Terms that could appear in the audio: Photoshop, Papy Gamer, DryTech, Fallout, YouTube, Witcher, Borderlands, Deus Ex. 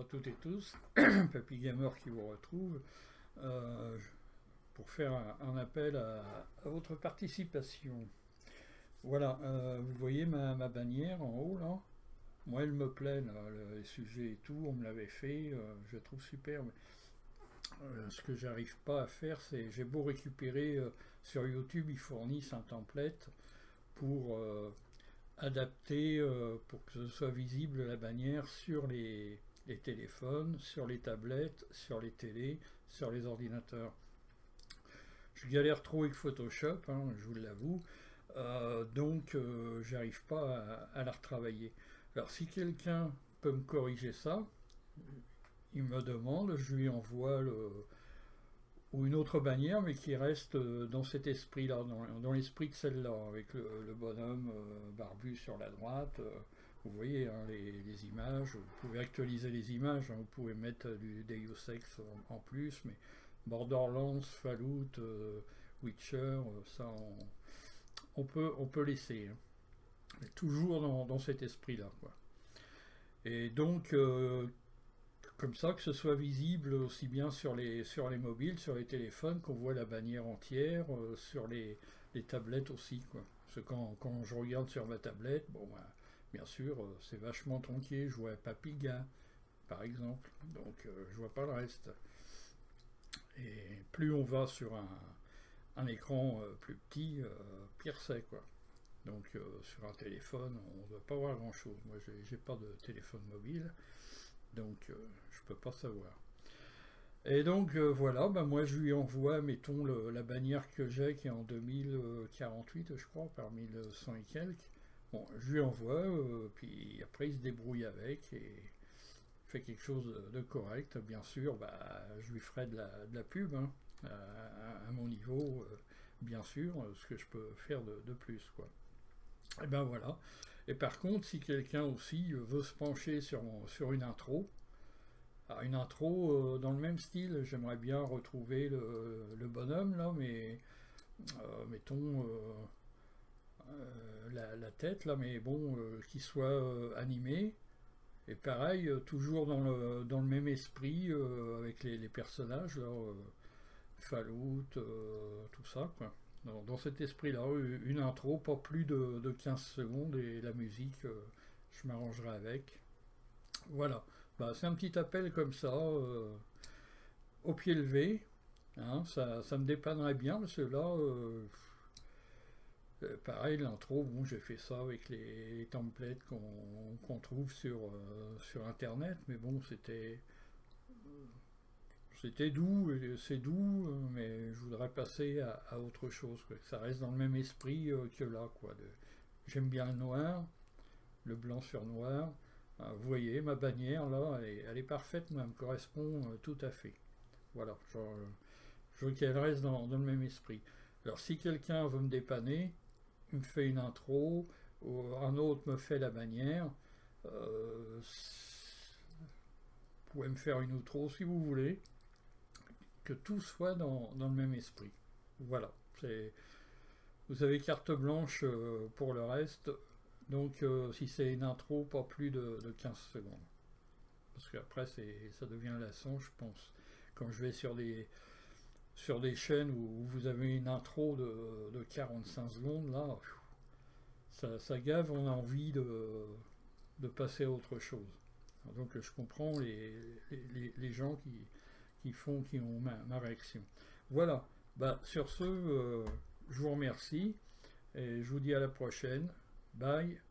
à toutes et tous, Papy Gamer qui vous retrouve pour faire un appel à votre participation. Voilà, vous voyez ma bannière en haut là. Moi elle me plaît, là, les sujets et tout, on me l'avait fait, je la trouve superbe. Ce que j'arrive pas à faire, c'est, j'ai beau récupérer sur YouTube, ils fournissent un template pour adapter, pour que ce soit visible la bannière sur les téléphones, sur les tablettes, sur les télés, sur les ordinateurs. Je galère trop avec Photoshop, hein, je vous l'avoue, donc j'arrive pas à la retravailler. Alors si quelqu'un peut me corriger ça, il me demande, je lui envoie ou une autre bannière, mais qui reste dans cet esprit-là, dans l'esprit de celle-là, avec le bonhomme barbu sur la droite. Vous voyez hein, les images, vous pouvez actualiser les images, hein, vous pouvez mettre du Deus Ex en plus, mais Borderlands, Fallout, Witcher, ça on peut laisser. Hein. Mais toujours dans cet esprit-là. Et donc... comme ça, que ce soit visible aussi bien sur les mobiles, sur les téléphones, qu'on voit la bannière entière, sur les tablettes aussi, quoi. Parce que quand je regarde sur ma tablette, bon, bah, bien sûr, c'est vachement tronqué, je vois Papy Gamer, par exemple, donc je vois pas le reste. Et plus on va sur un écran plus petit, pire c'est, quoi. Donc sur un téléphone, on ne va pas voir grand-chose. Moi, j'ai pas de téléphone mobile. Donc je peux pas savoir. Et donc voilà, bah, moi je lui envoie, mettons la bannière que j'ai qui est en 2048 je crois, par 1100 et quelques. Bon, je lui envoie, puis après il se débrouille avec et fait quelque chose de correct. Bien sûr, bah, je lui ferai de la pub hein, à mon niveau, bien sûr, ce que je peux faire de plus, quoi. Et ben voilà. Et par contre, si quelqu'un aussi veut se pencher sur une intro, une intro dans le même style, j'aimerais bien retrouver le bonhomme là, mais mettons la tête là, mais bon, qu'il soit animé. Et pareil, toujours dans le même esprit avec les personnages, là, Fallout, tout ça, quoi. Dans cet esprit-là, une intro, pas plus de 15 secondes, et la musique, je m'arrangerai avec. Voilà, bah, c'est un petit appel comme ça, au pied levé, hein, ça me dépannerait bien, parce que là, pareil, l'intro, bon, j'ai fait ça avec les templates qu'on trouve sur Internet, mais bon, c'était doux, c'est doux, mais je voudrais passer à autre chose, quoi. Ça reste dans le même esprit que là, quoi. J'aime bien le noir, le blanc sur noir. Vous voyez, ma bannière, là, elle est parfaite, mais elle me correspond tout à fait. Voilà, je veux qu'elle reste dans le même esprit. Alors, si quelqu'un veut me dépanner, il me fait une intro, ou un autre me fait la bannière, vous pouvez me faire une outro si vous voulez. Que tout soit dans le même esprit. Voilà, vous avez carte blanche pour le reste, donc si c'est une intro, pas plus de 15 secondes, parce qu'après ça devient lassant, je pense, quand je vais sur des chaînes où vous avez une intro de 45 secondes, là, ça gave, on a envie de passer à autre chose. Donc je comprends les gens qui ont ma réaction. Voilà, bah, sur ce, je vous remercie et je vous dis à la prochaine. Bye.